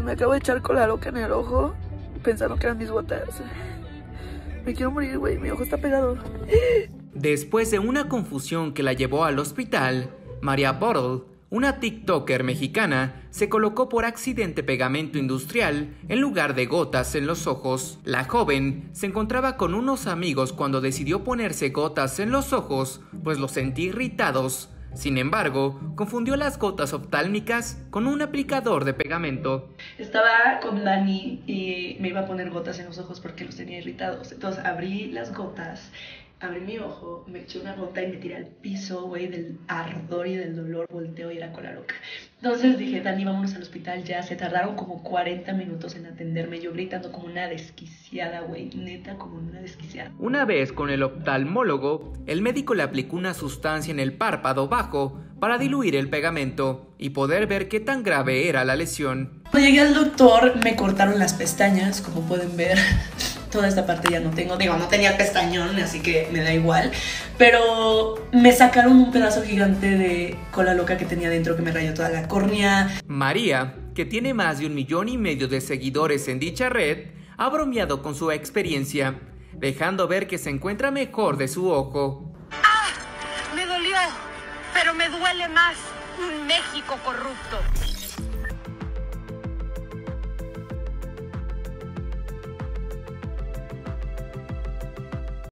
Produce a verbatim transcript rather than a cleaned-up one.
Pues me acabo de echar kolaloca en el ojo, pensando que eran mis botas. Me quiero morir, güey, mi ojo está pegado. Después de una confusión que la llevó al hospital, María Bottle, una TikToker mexicana, se colocó por accidente pegamento industrial en lugar de gotas en los ojos. La joven se encontraba con unos amigos cuando decidió ponerse gotas en los ojos, pues los sentía irritados. Sin embargo, confundió las gotas oftálmicas con un aplicador de pegamento. Estaba con Dani y me iba a poner gotas en los ojos porque los tenía irritados. Entonces abrí las gotas. Abrí mi ojo, me eché una gota y me tiré al piso, güey, del ardor y del dolor. Volteo y era kolaloca. Entonces dije, Dani, vámonos al hospital ya. Se tardaron como cuarenta minutos en atenderme. Yo gritando como una desquiciada, güey. Neta, como una desquiciada. Una vez con el oftalmólogo, el médico le aplicó una sustancia en el párpado bajo para diluir el pegamento y poder ver qué tan grave era la lesión. Cuando llegué al doctor, me cortaron las pestañas, como pueden ver. Toda esta parte ya no tengo, digo, no tenía pestañón, así que me da igual. Pero me sacaron un pedazo gigante de kolaloca que tenía dentro que me rayó toda la córnea. María, que tiene más de un millón y medio de seguidores en dicha red, ha bromeado con su experiencia, dejando ver que se encuentra mejor de su ojo. ¡Ah! Me dolió, pero me duele más un México corrupto.